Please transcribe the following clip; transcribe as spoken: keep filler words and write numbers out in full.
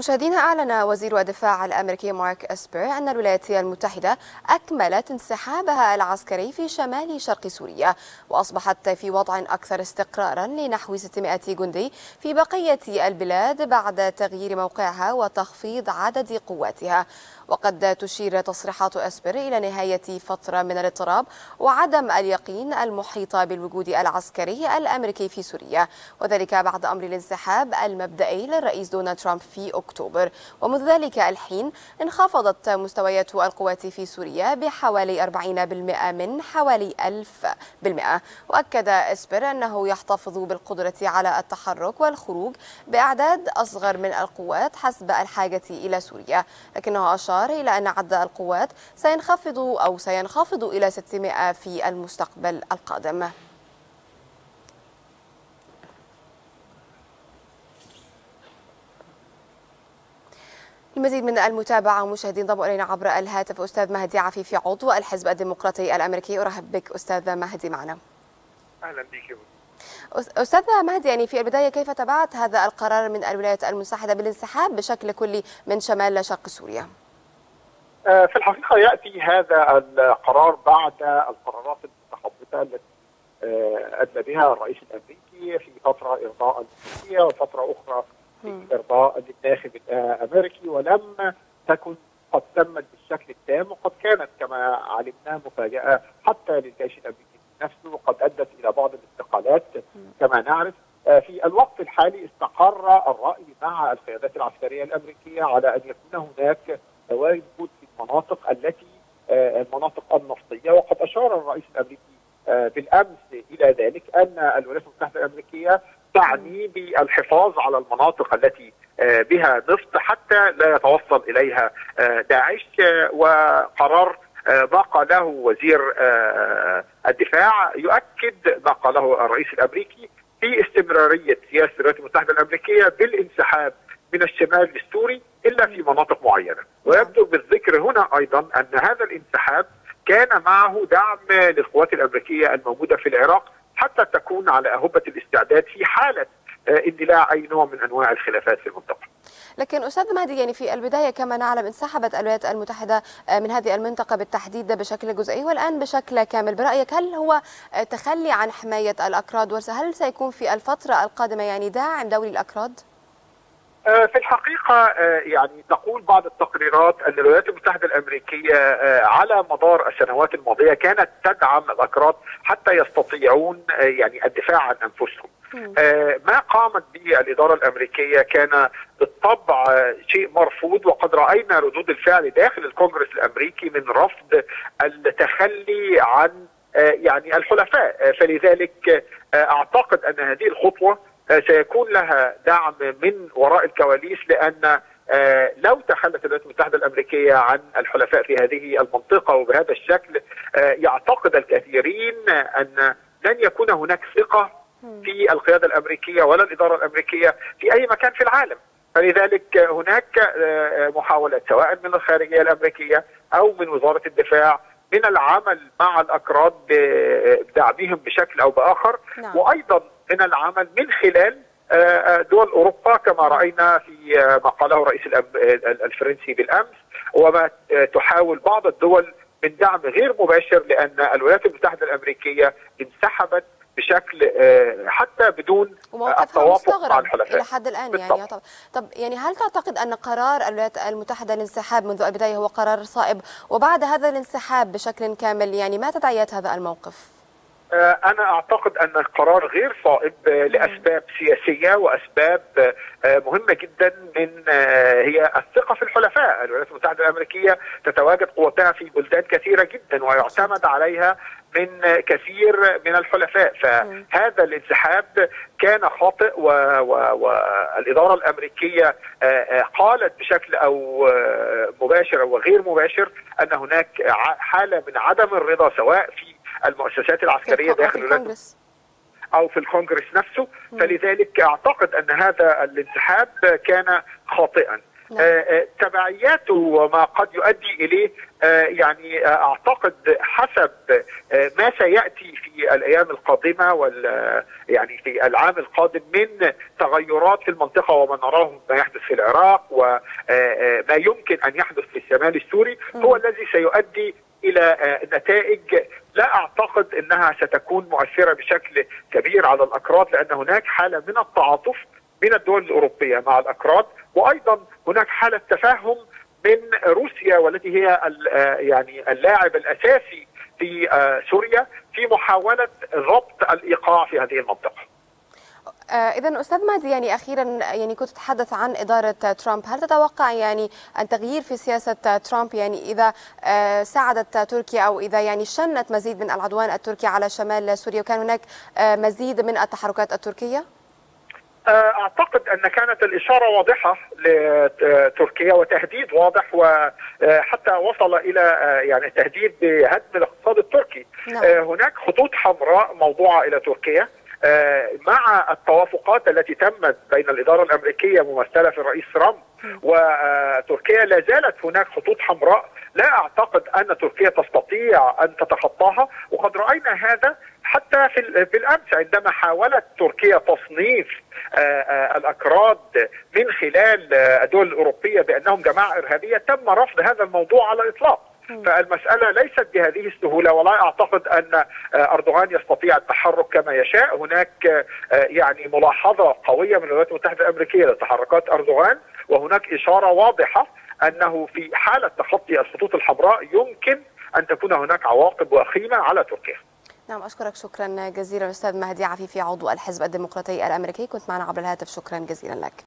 مشاهدينا، أعلن وزير الدفاع الأمريكي مارك إسبر أن الولايات المتحدة أكملت انسحابها العسكري في شمال شرق سوريا، وأصبحت في وضع أكثر استقرارا لنحو ستمائة جندي في بقية البلاد بعد تغيير موقعها وتخفيض عدد قواتها. وقد تشير تصريحات إسبر إلى نهاية فترة من الاضطراب وعدم اليقين المحيطة بالوجود العسكري الأمريكي في سوريا، وذلك بعد أمر الانسحاب المبدئي للرئيس دونالد ترامب في أكتوبر. ومنذ ذلك الحين انخفضت مستويات القوات في سوريا بحوالي أربعين بالمئة من حوالي ألف بالمئة. وأكد إسبر أنه يحتفظ بالقدرة على التحرك والخروج بأعداد أصغر من القوات حسب الحاجة إلى سوريا، لكنه أشار إلى أن عدد القوات سينخفض أو سينخفض إلى ستمائة في المستقبل القادم. المزيد من المتابعة مشاهدين ضموا إلينا عبر الهاتف أستاذ مهدي عفيفي، عضو الحزب الديمقراطي الأمريكي. أرحب بك أستاذ مهدي معنا. أهلا بك أستاذ مهدي. يعني في البداية، كيف تبعت هذا القرار من الولايات المتحدة بالانسحاب بشكل كلي من شمال شرق سوريا؟ في الحقيقة يأتي هذا القرار بعد القرارات المتخبطة التي أدلى بها الرئيس الأمريكي في فترة إرضاء أمريكية وفترة أخرى في إرضاء الناخب الأمريكي، ولم تكن قد تمت بالشكل التام، وقد كانت كما علمنا مفاجأة حتى للجيش الأمريكي نفسه، قد أدت إلى بعض الاستقالات كما نعرف. في الوقت الحالي استقر الرأي مع القيادات العسكرية الأمريكية على أن يكون هناك تواجد في المناطق التي المناطق النفطية، وقد أشار الرئيس الأمريكي بالأمس إلى ذلك أن الولايات المتحدة الأمريكية تعني بالحفاظ على المناطق التي بها نفط حتى لا يتوصل إليها داعش. وقرار نقله وزير الدفاع يؤكد ما قاله الرئيس الأمريكي في استمرارية سياسة الولايات المتحدة الأمريكية بالانسحاب من الشمال السوري إلا في مناطق معينة. ويبدو بالذكر هنا أيضا أن هذا الانسحاب كان معه دعم للقوات الأمريكية الموجودة في العراق حتى تكون على أهبة الاستعداد في حالة اندلاع أي نوع من أنواع الخلافات في المنطقة. لكن أستاذ مهدي، يعني في البداية كما نعلم انسحبت الولايات المتحدة من هذه المنطقة بالتحديد بشكل جزئي والآن بشكل كامل، برأيك هل هو تخلي عن حماية الأكراد، وهل سيكون في الفترة القادمة يعني داعم دولي الأكراد؟ في الحقيقة يعني تقول بعض التقريرات أن الولايات المتحدة الأمريكية على مدار السنوات الماضية كانت تدعم الأكراد حتى يستطيعون يعني الدفاع عن أنفسهم. ما قامت به الإدارة الأمريكية كان بالطبع شيء مرفوض، وقد رأينا ردود الفعل داخل الكونغرس الأمريكي من رفض التخلي عن يعني الحلفاء. فلذلك أعتقد أن هذه الخطوة سيكون لها دعم من وراء الكواليس، لأن لو تخلت الولايات المتحدة الأمريكية عن الحلفاء في هذه المنطقة وبهذا الشكل يعتقد الكثيرين أن لن يكون هناك ثقة في القيادة الأمريكية ولا الإدارة الأمريكية في أي مكان في العالم. فلذلك هناك محاولات سواء من الخارجية الأمريكية أو من وزارة الدفاع من العمل مع الأكراد بدعمهم بشكل أو بآخر، وأيضا من العمل من خلال دول أوروبا كما رأينا في ما قاله رئيس الفرنسي بالأمس، وما تحاول بعض الدول من دعم غير مباشر، لأن الولايات المتحدة الأمريكية انسحبت بشكل حتى بدون التوافق مع الحلفاء إلى حد الآن. بالطبع. يعني طب يعني هل تعتقد أن قرار الولايات المتحدة الانسحاب منذ البداية هو قرار صائب، وبعد هذا الانسحاب بشكل كامل يعني ما تداعيات هذا الموقف؟ أنا أعتقد أن القرار غير صائب لأسباب سياسية وأسباب مهمة جدا، من هي الثقة في الحلفاء. الولايات المتحدة الأمريكية تتواجد قوتها في بلدان كثيرة جدا ويعتمد عليها من كثير من الحلفاء، فهذا الانسحاب كان خاطئ، والإدارة الأمريكية قالت بشكل أو مباشر وغير مباشر أن هناك حالة من عدم الرضا سواء في المؤسسات العسكرية داخل الكونغرس أو في الكونغرس نفسه. فلذلك أعتقد أن هذا الانسحاب كان خاطئا. تبعياته وما قد يؤدي إليه يعني أعتقد حسب ما سيأتي في الأيام القادمة وال يعني في العام القادم من تغيرات في المنطقة وما نراه ما يحدث في العراق وما يمكن أن يحدث في الشمال السوري هو الذي سيؤدي إلى نتائج لا أعتقد أنها ستكون مؤثرة بشكل كبير على الأكراد، لأن هناك حالة من التعاطف من الدول الأوروبية مع الأكراد، وأيضا هناك حالة تفاهم من روسيا والتي هي يعني اللاعب الأساسي في سوريا في محاولة ضبط الإيقاع في هذه المنطقة. آه إذا أستاذ مهدي، يعني أخيرا يعني كنت تتحدث عن إدارة ترامب، هل تتوقع يعني أن تغيير في سياسة ترامب يعني إذا آه ساعدت تركيا أو إذا يعني شنت مزيد من العدوان التركي على شمال سوريا وكان هناك آه مزيد من التحركات التركية؟ أعتقد أن كانت الإشارة واضحة لتركيا وتهديد واضح وحتى وصل إلى يعني تهديد بهدم الاقتصاد التركي. لا. هناك خطوط حمراء موضوعة إلى تركيا مع التوافقات التي تمت بين الإدارة الأمريكية ممثلة في الرئيس ترامب وتركيا، لا زالت هناك خطوط حمراء لا أعتقد أن تركيا تستطيع أن تتخطاها، وقد رأينا هذا حتى في بالأمس عندما حاولت تركيا تصنيف الأكراد من خلال الدول الأوروبية بأنهم جماعة إرهابية تم رفض هذا الموضوع على الإطلاق. فالمسألة ليست بهذه السهولة، ولا أعتقد أن أردوغان يستطيع التحرك كما يشاء. هناك يعني ملاحظة قوية من الولايات المتحدة الأمريكية لتحركات أردوغان، وهناك إشارة واضحة أنه في حالة تخطي الخطوط الحمراء يمكن أن تكون هناك عواقب وخيمة على تركيا. نعم، أشكرك شكرا جزيلا أستاذ مهدي عفيفي، عضو الحزب الديمقراطي الأمريكي، كنت معنا عبر الهاتف، شكرا جزيلا لك.